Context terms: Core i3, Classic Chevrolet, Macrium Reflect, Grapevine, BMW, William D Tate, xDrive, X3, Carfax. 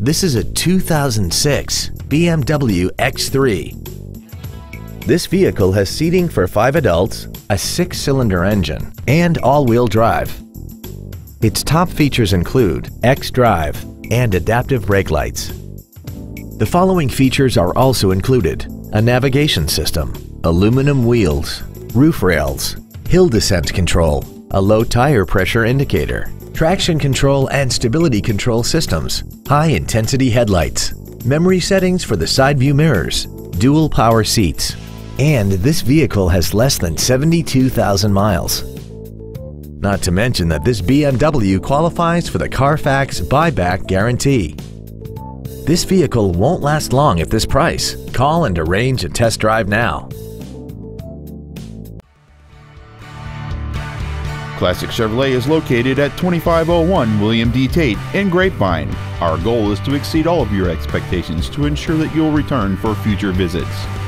This is a 2006 BMW X3. This vehicle has seating for 5 adults, a 6-cylinder engine, and all-wheel drive. Its top features include xDrive and adaptive brake lights. The following features are also included: a navigation system, aluminum wheels, roof rails, hill descent control, a low tire pressure indicator, traction control and stability control systems, high-intensity headlights, memory settings for the side view mirrors, dual power seats, and this vehicle has less than 72,000 miles. Not to mention that this BMW qualifies for the Carfax buyback guarantee. This vehicle won't last long at this price. Call and arrange a test drive now. Classic Chevrolet is located at 2501 William D. Tate in Grapevine. Our goal is to exceed all of your expectations to ensure that you'll return for future visits.